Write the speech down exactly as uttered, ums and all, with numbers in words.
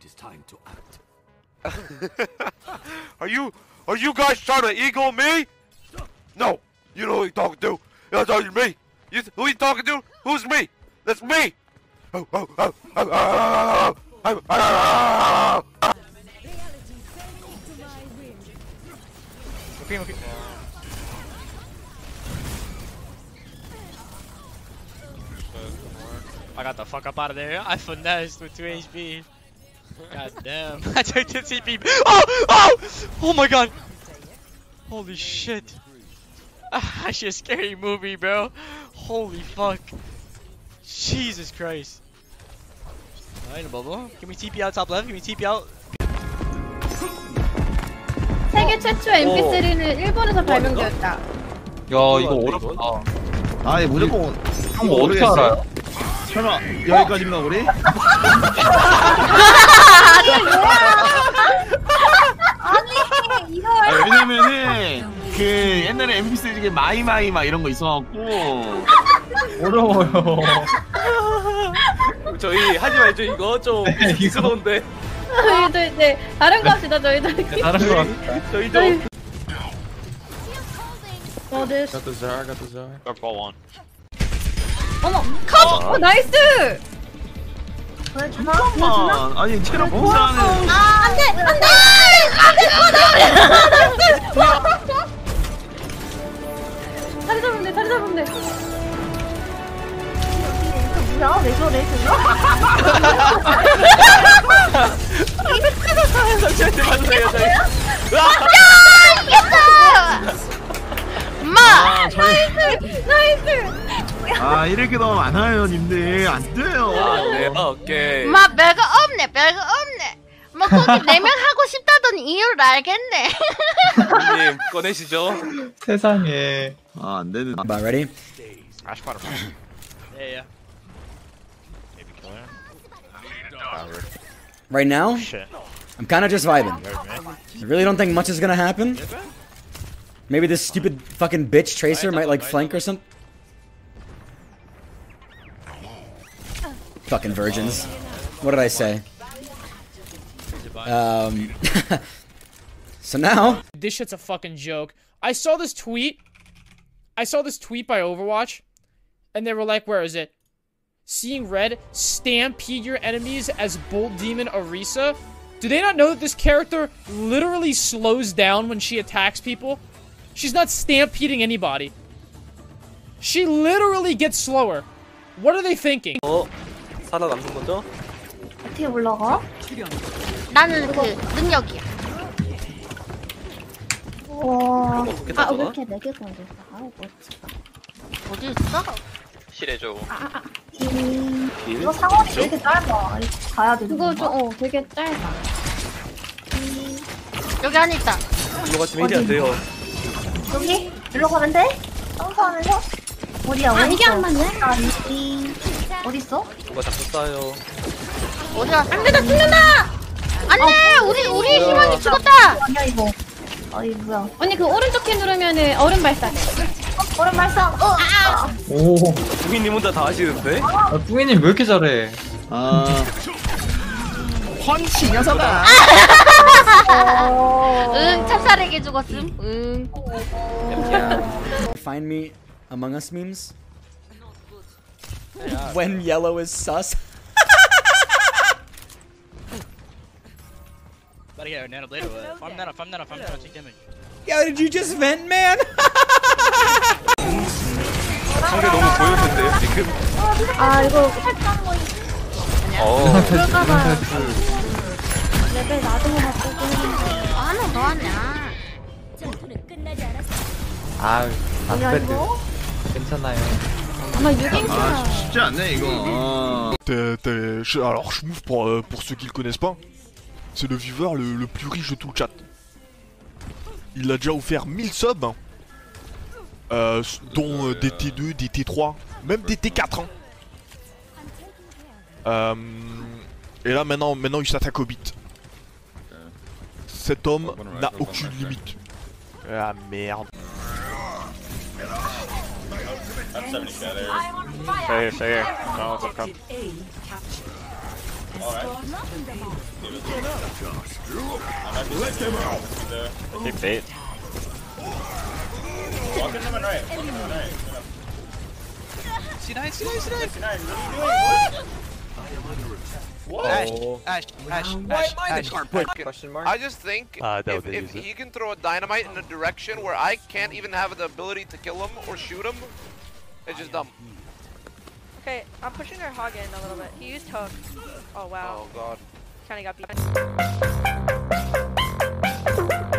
It is time to act. Are you are you guys trying to ego me? No, you know who you talking to. That's all me. You who you talking to? Who's me? That's me. Oh oh oh oh oh oh oh. Okay, okay. I got the fuck up out of there. I finessed with two H P. God damn. I took the C P. Oh! Oh! Oh my god! Holy shit. That's a scary movie, bro. Holy fuck. Jesus Christ. Alright, a bubble. Can we T P out top left? Can we T P out? 세계 최초 엠피 쓰리는 일본에서 발명되었다. 야, 이거 어렵다. 아니, 무조건. 형, 어떻게 알아요? 설마 여기까지인가 우리? 아니 뭐야? 아니 이거 아, 왜냐면은 그 옛날에 엠피 시리즈에 마이마이 막 이런 거 있어갖고 어려워요. 저희 하지 말죠 이거 좀 익숙한데. 저희들 이제 다른 거 합시다 저희들. 다른 거. 저희 좀. Got the czar, got the czar. Got ball one. 어머! 컷! 어, 나이스! 보여주나? 보여주나? 아니 체력 공사하는 아 안돼! 안돼! 안돼! 꺼져! 다리 잡으면 돼! 다리 잡으면 돼! 뭐야? 왜 저래? 이거 저한테 맞으세요 야! 이겼어! 마! 나이스! 나이스! 아 이렇게 너무 많아요 님들 안돼요 아네 오케이 막 별거 없네 별거 없네 막 거기 네 명 하고 싶다던 이유를 알겠네 님 꺼내시죠 세상에 아 안되는 I'm not ready I spot a fire Yeah yeah Maybe kill him I need a dog Right now? Shit I'm kinda just vibing I really don't think much is gonna happen Maybe this stupid fucking bitch Tracer might like flank or something Fucking virgins. What did I say? Um. So now. This shit's a fucking joke. I saw this tweet. I saw this tweet by Overwatch. And they were like, where is it? Seeing red, stampede your enemies as Bolt Demon Orisa. Do they not know that this character literally slows down when she attacks people? She's not stampeding anybody. She literally gets slower. What are they thinking? Oh. 살아남는 거죠? 어떻게 올라가? 나는 그 능력이야. 와. 아 왜 이렇게 네 개가 있어? 아 멋지다. 어디 있어? 실해줘. 아, 아. 음... 이거 상황이 왜 이렇게 짧아? 가야 돼. 그거 좀 어 되게 짧아. 음... 여기 안에 있다. 이거 같으면 이게 안 돼요. 여기? 일로 가면 돼? 점프하면서? 어디야? 아 이게 안 맞네? 아니. 어딨어? 누가 잡혔어요 어디야? 안돼 나 죽는다! 안돼! 우리 우리 희망이 죽었다! 아니야 이거 아니 뭐야 언니 그 오른쪽 키 누르면은 얼음 발사 어? 얼음 발사! 어! 아! 오 붕이님 혼자 다 하시는데? 아 붕이님 왜 이렇게 잘해 아... 펀치 녀석아! 응 찹쌀에게 죽었음 응 Find me among us memes? When yellow is sus. Better get a nano blade over. Farm nano, farm nano, farm nano, take damage. Yo, did you just vent, man? 상대 너무 보였는데 지금. 아 이거 살짝 뭐. 어. 그럴까봐. 레벨 낮은 거 같고. 하나 더 하냐. 전투는 끝나지 않았어. 아, 안배드 괜찮아요. Ah, c'est un aigle. Alors, Shmoof, pour, euh, pour ceux qui le connaissent pas, c'est le viewer le, le plus riche de tout le chat. Il a déjà offert mille subs, hein, euh, dont euh, des T deux, des T trois, même des T quatre. Hein. Euh, et là, maintenant, maintenant il s'attaque au beat. Cet homme n'a aucune limite. Ah merde. I'm seventy shadows. Fair, fair. No, it's okay. Alright. Big bait. Walk into my right. Walk into my right. C nine, C nine, C nine. What? Ash, Ash, Ash, Ash, Ash, question mark? I just think uh, if, if he can throw a dynamite in a direction where I can't even have the ability to kill him or shoot him, it's just dumb. Okay, I'm pushing our hog in a little bit. He used hook. Oh wow. Oh god. Kinda got beat.